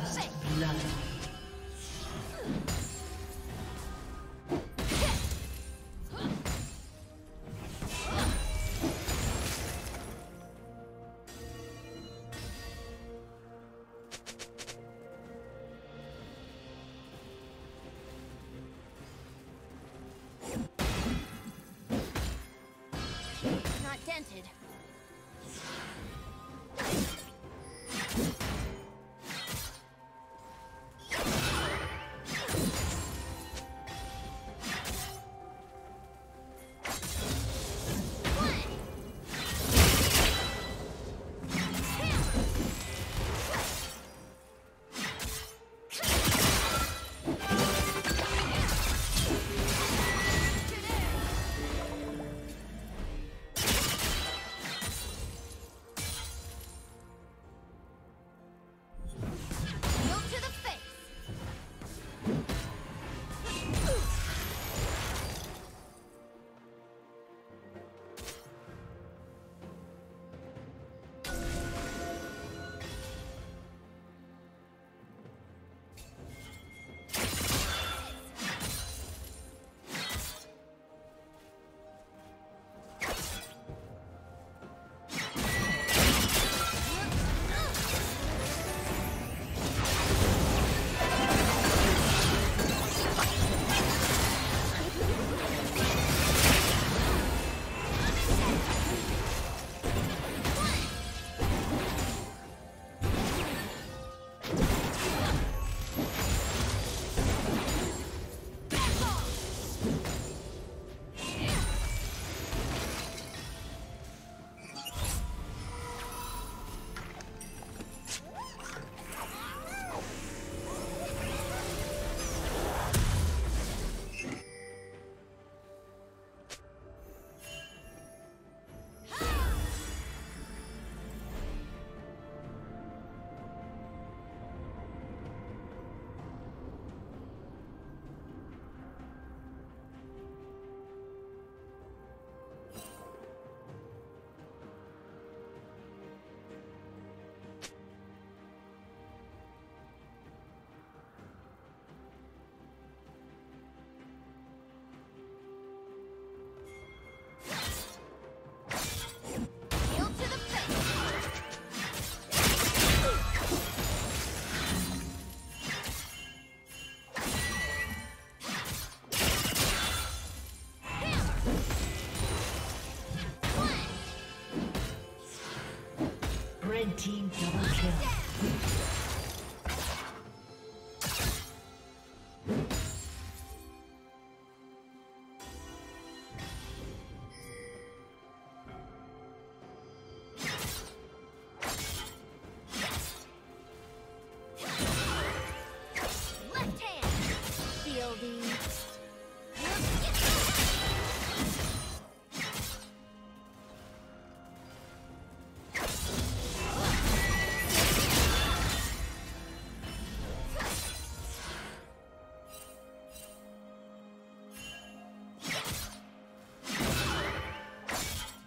First blood.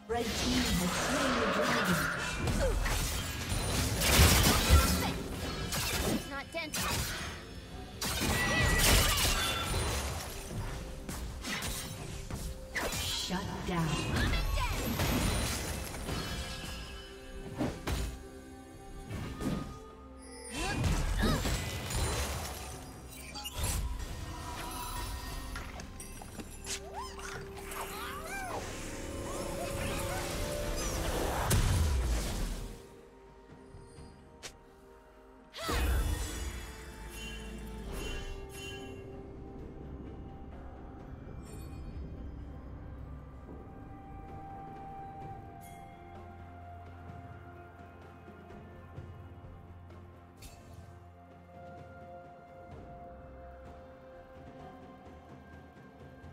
Red team double kill. Red team has slain the dragon. It's not dense.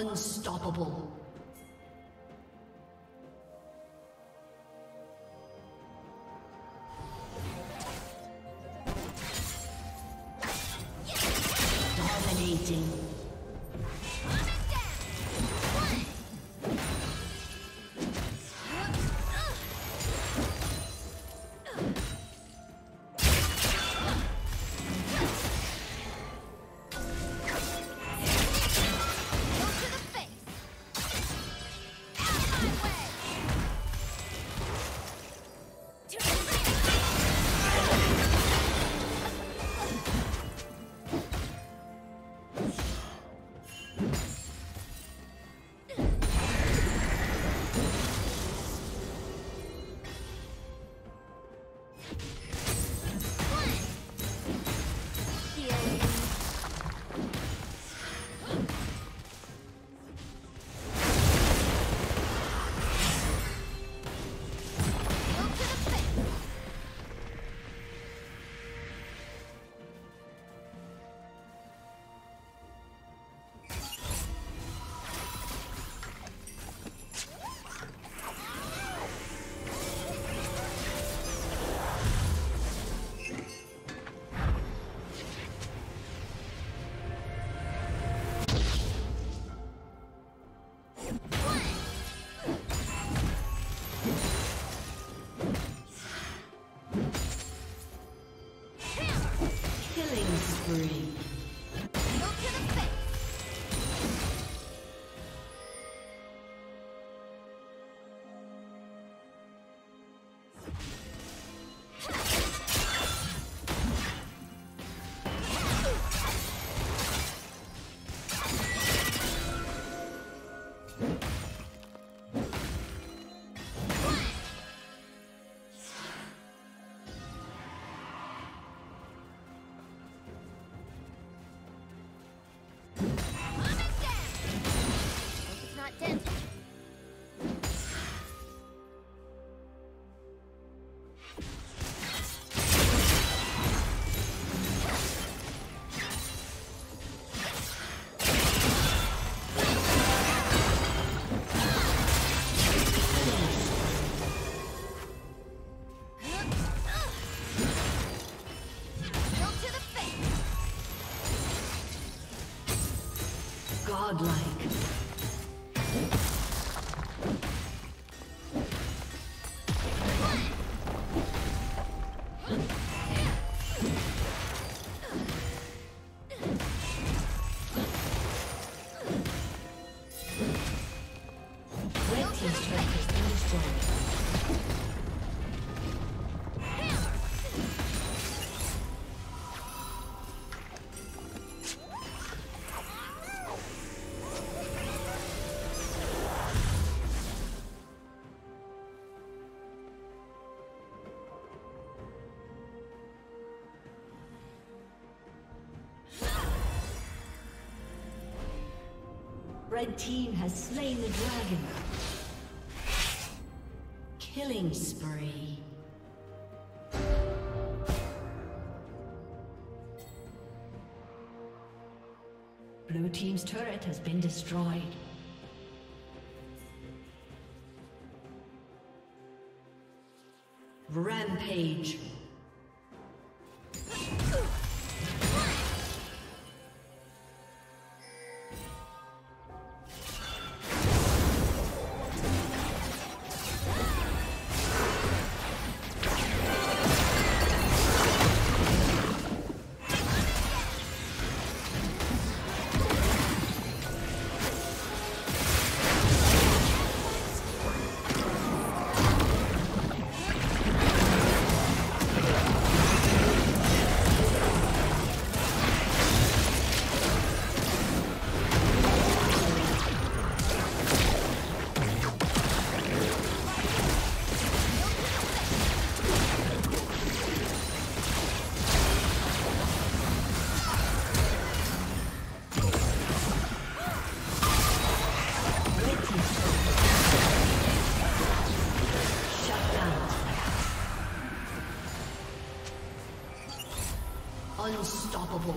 Unstoppable. Dominating. Godlike. Red team has slain the dragon. Killing spree. Blue team's turret has been destroyed. Rampage. Unstoppable.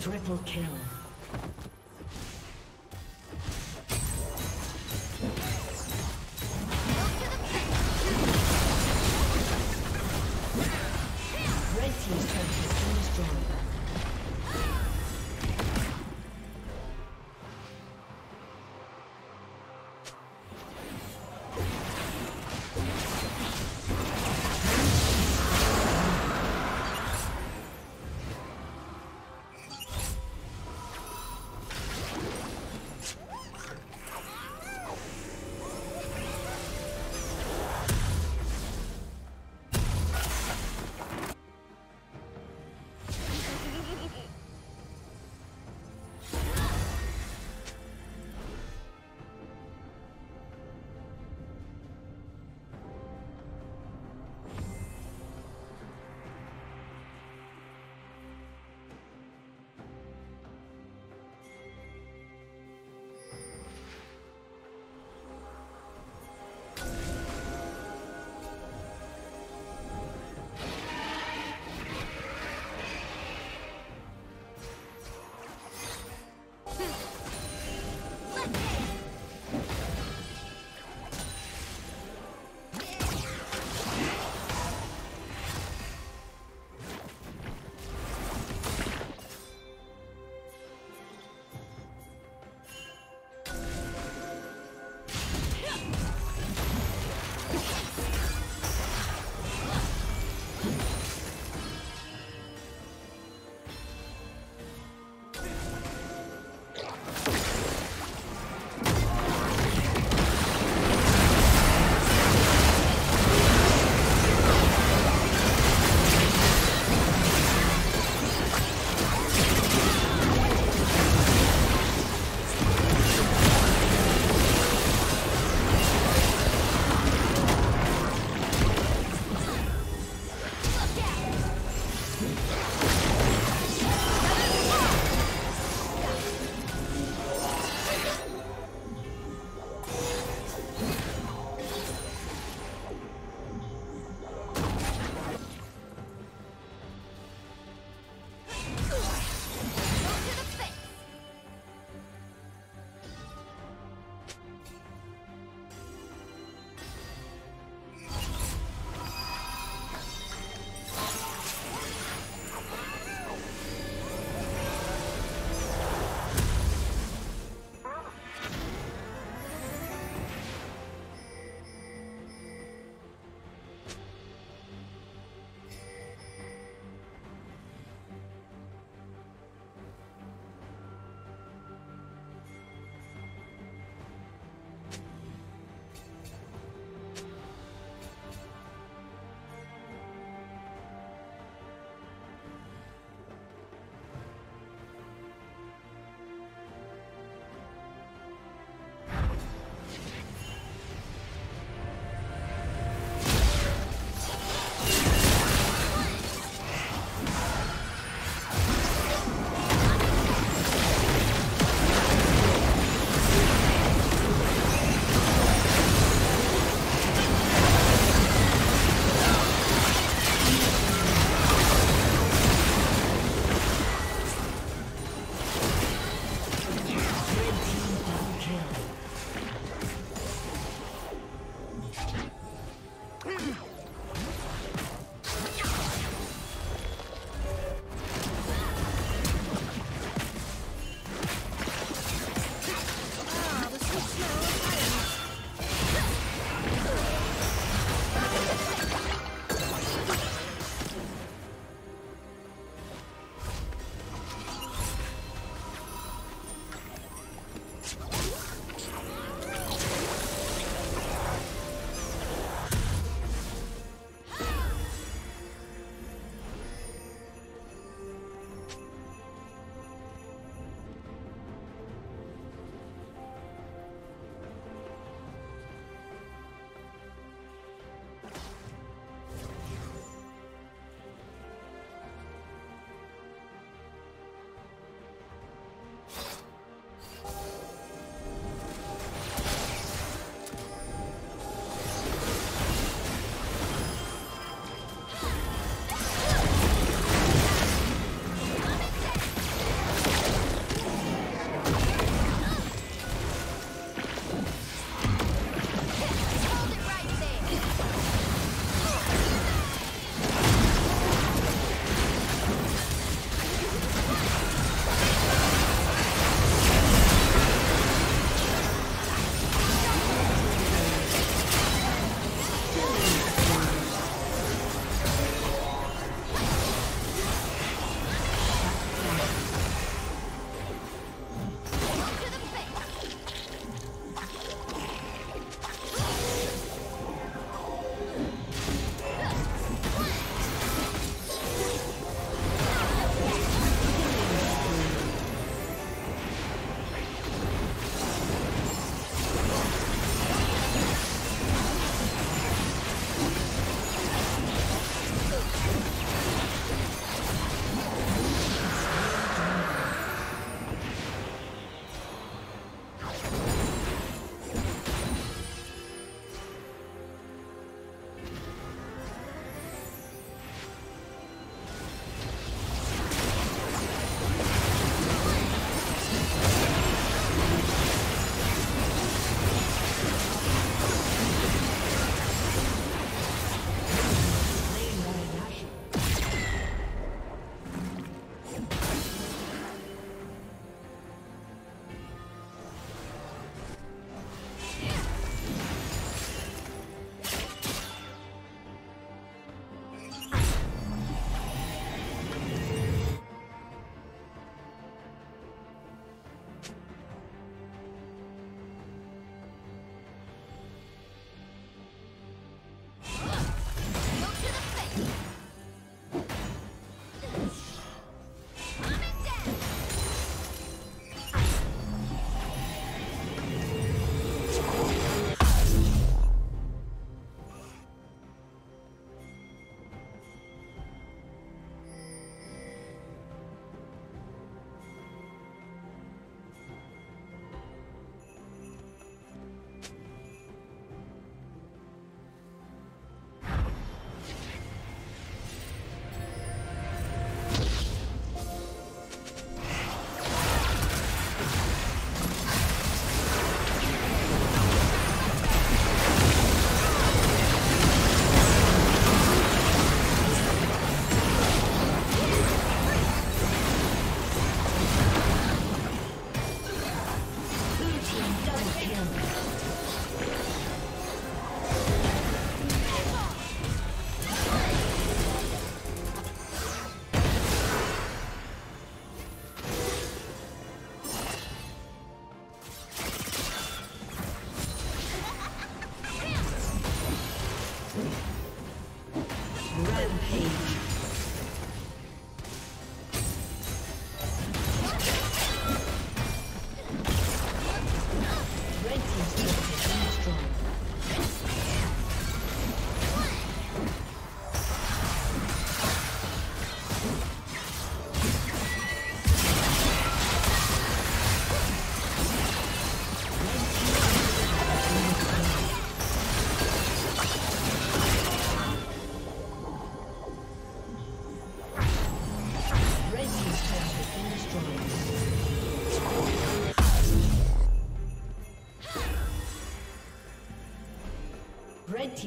Triple kill. Red team's turret has been destroyed.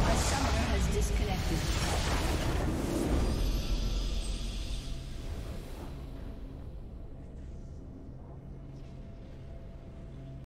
A summoner has disconnected.